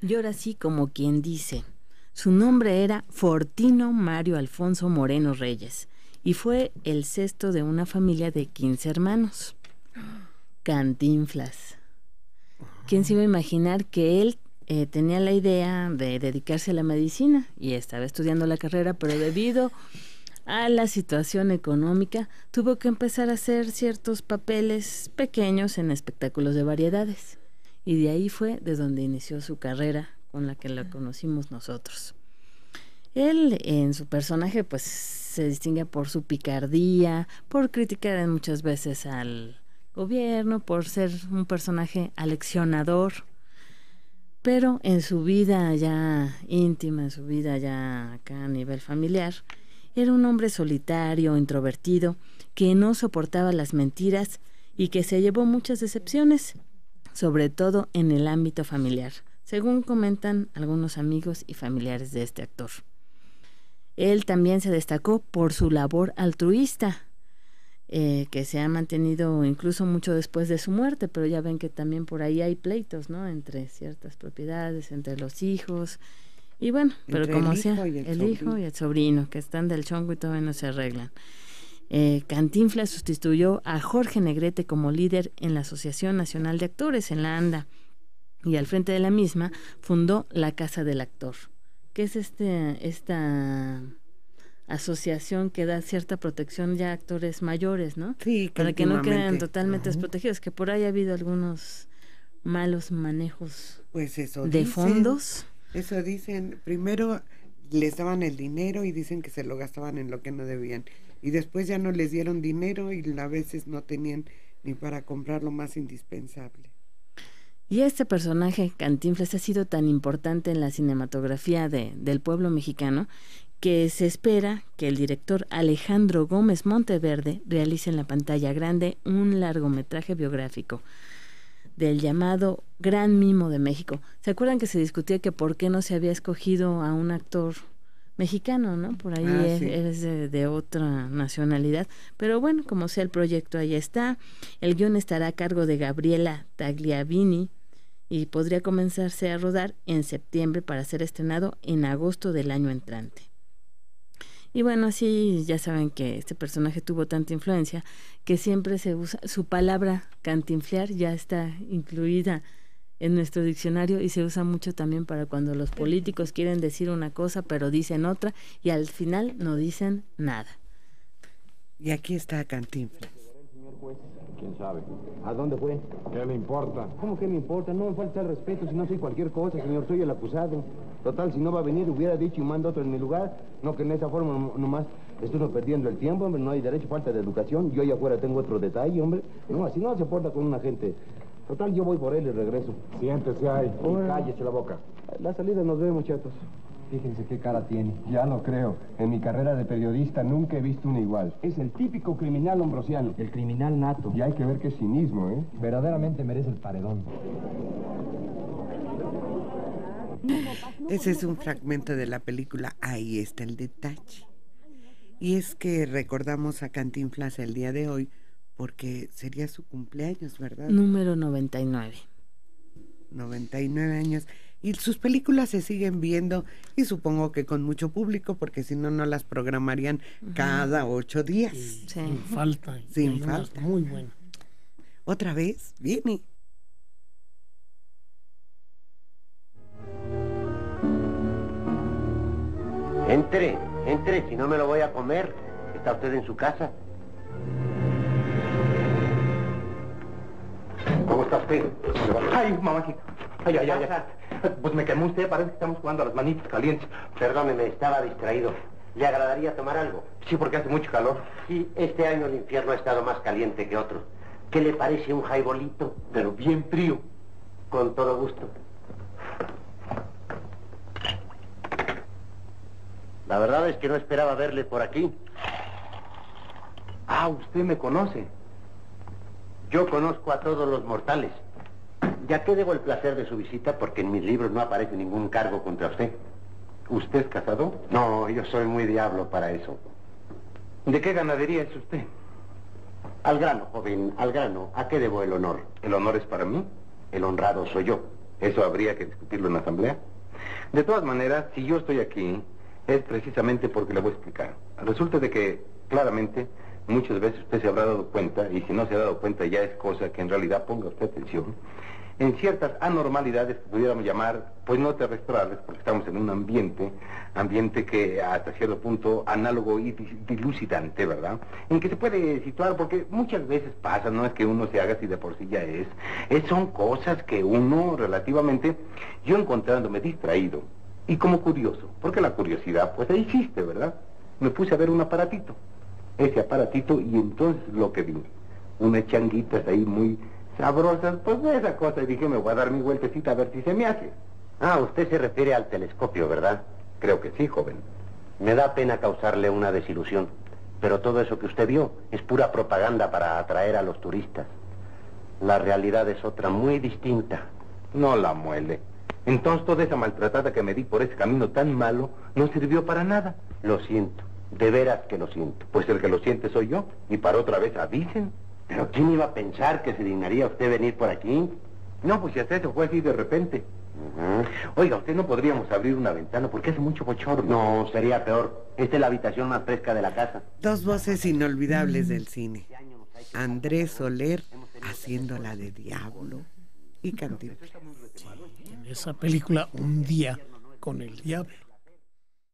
Y ahora sí, como quien dice, su nombre era Fortino Mario Alfonso Moreno Reyes y fue el sexto de una familia de 15 hermanos. Cantinflas. ¿Quién se iba a imaginar que él tenía la idea de dedicarse a la medicina y estaba estudiando la carrera, pero debido a la situación económica tuvo que empezar a hacer ciertos papeles pequeños en espectáculos de variedades? Y de ahí fue de donde inició su carrera con la que la conocimos nosotros. Él en su personaje pues se distingue por su picardía, por criticar muchas veces al gobierno, por ser un personaje aleccionador, pero en su vida ya íntima, en su vida ya acá a nivel familiar, era un hombre solitario, introvertido, que no soportaba las mentiras y que se llevó muchas decepciones, sobre todo en el ámbito familiar, según comentan algunos amigos y familiares de este actor. Él también se destacó por su labor altruista, que se ha mantenido incluso mucho después de su muerte, pero ya ven que también por ahí hay pleitos, ¿no? Entre ciertas propiedades, entre los hijos, y bueno, entre pero como sea, el hijo y el sobrino, que están del chongo y todavía no se arreglan. Cantinflas sustituyó a Jorge Negrete como líder en la Asociación Nacional de Actores, en la ANDA, y al frente de la misma fundó la Casa del Actor, que es esta asociación que da cierta protección ya a actores mayores, ¿no? Sí, para que no queden totalmente desprotegidos, que por ahí ha habido algunos malos manejos de fondos. Eso dicen, primero les daban el dinero y dicen que se lo gastaban en lo que no debían. Y después ya no les dieron dinero y a veces no tenían ni para comprar lo más indispensable. Y este personaje, Cantinflas, ha sido tan importante en la cinematografía del pueblo mexicano que se espera que el director Alejandro Gómez Monteverde realice en la pantalla grande un largometraje biográfico del llamado Gran Mimo de México. ¿Se acuerdan que se discutía que por qué no se había escogido a un actor mexicano, ¿no? Por ahí es de otra nacionalidad. Pero bueno, como sea, el proyecto ahí está. El guión estará a cargo de Gabriela Tagliavini y podría comenzarse a rodar en septiembre para ser estrenado en agosto del año entrante. Y bueno, así ya saben que este personaje tuvo tanta influencia que siempre se usa su palabra cantinflear, ya está incluida en nuestro diccionario y se usa mucho también para cuando los políticos quieren decir una cosa pero dicen otra y al final no dicen nada. Y aquí está Cantinflas. ¿Quién sabe? ¿A dónde fue? ¿Qué le importa? ¿Cómo que le importa? No me falta el respeto si no soy cualquier cosa, señor, soy el acusado. Total, si no va a venir, hubiera dicho y manda otro en mi lugar. No que en esa forma nomás estuvo perdiendo el tiempo, hombre, no hay derecho, falta de educación. Yo allá afuera tengo otro detalle, hombre. No, así no se porta con una gente. Total, yo voy por él y regreso. Siéntese ahí. Bueno. Cállese la boca. La salida nos vemos, chatos. Fíjense qué cara tiene. Ya lo creo. En mi carrera de periodista nunca he visto un igual. Es el típico criminal hombrosiano. El criminal nato. Y hay que ver qué cinismo, ¿eh? Verdaderamente merece el paredón. Ese es un fragmento de la película Ahí está el detalle. Y es que recordamos a Cantinflas el día de hoy porque sería su cumpleaños, ¿verdad? Número 99. 99 años. Y sus películas se siguen viendo y supongo que con mucho público porque si no, no las programarían cada 8 días. Sí, sí. Sin falta. Sin falta. Muy bueno. Otra vez viene. Entre, si no me lo voy a comer. ¿Está usted en su casa? ¿Cómo está usted? Ay, mamacita. Ay. Pues me quemó usted, parece que estamos jugando a las manitas calientes. Perdóneme, estaba distraído. ¿Le agradaría tomar algo? Sí, porque hace mucho calor. Sí, este año el infierno ha estado más caliente que otro. ¿Qué le parece un jaibolito? Pero bien frío. Con todo gusto. La verdad es que no esperaba verle por aquí. Ah, usted me conoce. Yo conozco a todos los mortales. Ya que debo el placer de su visita porque en mis libros no aparece ningún cargo contra usted. ¿Usted es cazador? No, yo soy muy diablo para eso. ¿De qué ganadería es usted? Al grano, joven, al grano. ¿A qué debo el honor? ¿El honor es para mí? El honrado soy yo. Eso habría que discutirlo en la asamblea. De todas maneras, si yo estoy aquí, es precisamente porque le voy a explicar. Resulta de que, claramente, muchas veces usted se habrá dado cuenta, y si no se ha dado cuenta ya es cosa que en realidad ponga usted atención, en ciertas anormalidades que pudiéramos llamar, pues no terrestres, porque estamos en un ambiente que hasta cierto punto análogo y dilucidante, ¿verdad? En que se puede situar, porque muchas veces pasa, no es que uno se haga si de por sí ya es son cosas que uno relativamente, yo encontrándome distraído y como curioso, porque la curiosidad pues ahí existe, ¿verdad? Me puse a ver un aparatito, y entonces lo que vi, unas changuitas ahí muy sabrosas, pues esa cosa, y dije, me voy a dar mi vueltecita a ver si se me hace. Ah, usted se refiere al telescopio, ¿verdad? Creo que sí, joven. Me da pena causarle una desilusión, pero todo eso que usted vio es pura propaganda para atraer a los turistas. La realidad es otra, muy distinta. No la muele. Entonces toda esa maltratada que me di por ese camino tan malo no sirvió para nada. Lo siento, de veras que lo siento. Pues el que lo siente soy yo, y para otra vez avisen. ¿Pero quién iba a pensar que se dignaría usted venir por aquí? No, pues si hasta eso fue así de repente. Oiga, usted, no podríamos abrir una ventana porque hace mucho bochorno. No, sería peor. Esta es la habitación más fresca de la casa. Dos voces inolvidables del cine. Andrés Soler haciéndola de diablo y Cantinflas. Sí, en esa película, un día con el diablo.